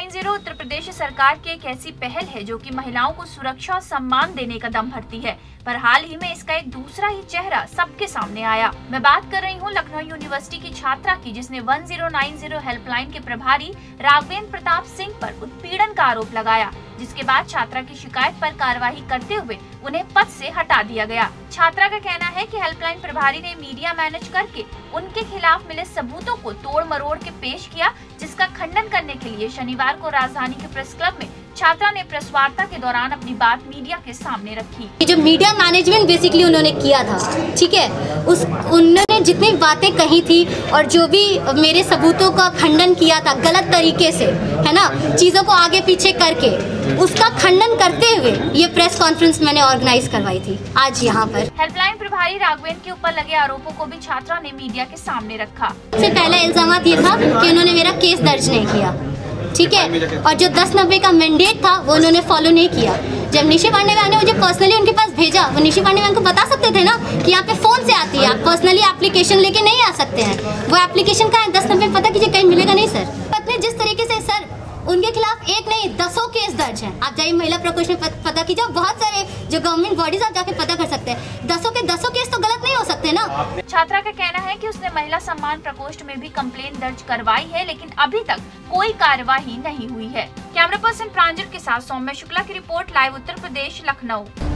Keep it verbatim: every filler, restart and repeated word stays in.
Nine zero Uttar Pradesh सरकार की एक ऐसी पहल है जो कि महिलाओं को सुरक्षा और सम्मान देने का दम भरती है, पर हाल ही में इसका एक दूसरा ही चेहरा सबके सामने आया। मैं बात कर रही हूँ लखनऊ यूनिवर्सिटी की छात्रा की, जिसने one zero nine zero helpline के प्रभारी राघवेंद्र प्रताप सिंह पर उत्पीड़न का आरोप लगाया, जिसके बाद छात्रा की शिकायत पर कार्रवाई करते हुए उन्हें पद से हटा दिया गया। छात्रा का कहना है कि हेल्पलाइन प्रभारी ने मीडिया मैनेज करके उनके खिलाफ मिले सबूतों को तोड़ मरोड़ के पेश किया, जिसका खंडन करने के लिए शनिवार को राजधानी के प्रेस क्लब में छात्रा ने प्रेस वार्ता के दौरान अपनी बात मीडिया के सामने रखी। जो मीडिया मैनेजमेंट बेसिकली उन्होंने किया था, ठीक है, उस उन्होंने जितनी बातें कही थी और जो भी मेरे सबूतों का खंडन किया था गलत तरीके से, है ना, चीज़ों को आगे पीछे करके, उसका खंडन करते हुए ये प्रेस कॉन्फ्रेंस मैंने ऑर्गेनाइज करवाई थी आज यहाँ पर। हेल्पलाइन प्रभारी राघवेंद्र के ऊपर लगे आरोपों को भी छात्रा ने मीडिया के सामने रखा। सबसे पहला इल्जाम ये था कि उन्होंने मेरा केस दर्ज नहीं किया, ठीक है, और जो दस नब्बे का मैंडेट था वो उन्होंने फॉलो नहीं किया। जब निशि पांडेय ने मुझे पर्सनली उनके पास भेजा, वो निशि पांडेय को बता सकते थे ना कि यहाँ पे फोन से आती है, आप पर्सनली एप्लीकेशन लेके नहीं आ सकते हैं। वो एप्लीकेशन का है दस नब्बे, पता कीजिए कहीं मिलेगा नहीं सर। पत्नी जिस तरीके से, सर उनके खिलाफ एक नहीं दसों केस दर्ज है। आप जाइए महिला प्रकोष्ठ में पता कीजिए, बहुत सारे जो गवर्नमेंट बॉडीज आप जाके पता कर सकते हैं। दसों के दसों केस तो गलत नहीं हो सकते ना। छात्रा का कहना है कि उसने महिला सम्मान प्रकोष्ठ में भी कंप्लेंट दर्ज करवाई है, लेकिन अभी तक कोई कार्यवाही नहीं हुई है। कैमरा पर्सन प्रांजल के साथ सौम्या शुक्ला की रिपोर्ट, लाइव उत्तर प्रदेश लखनऊ।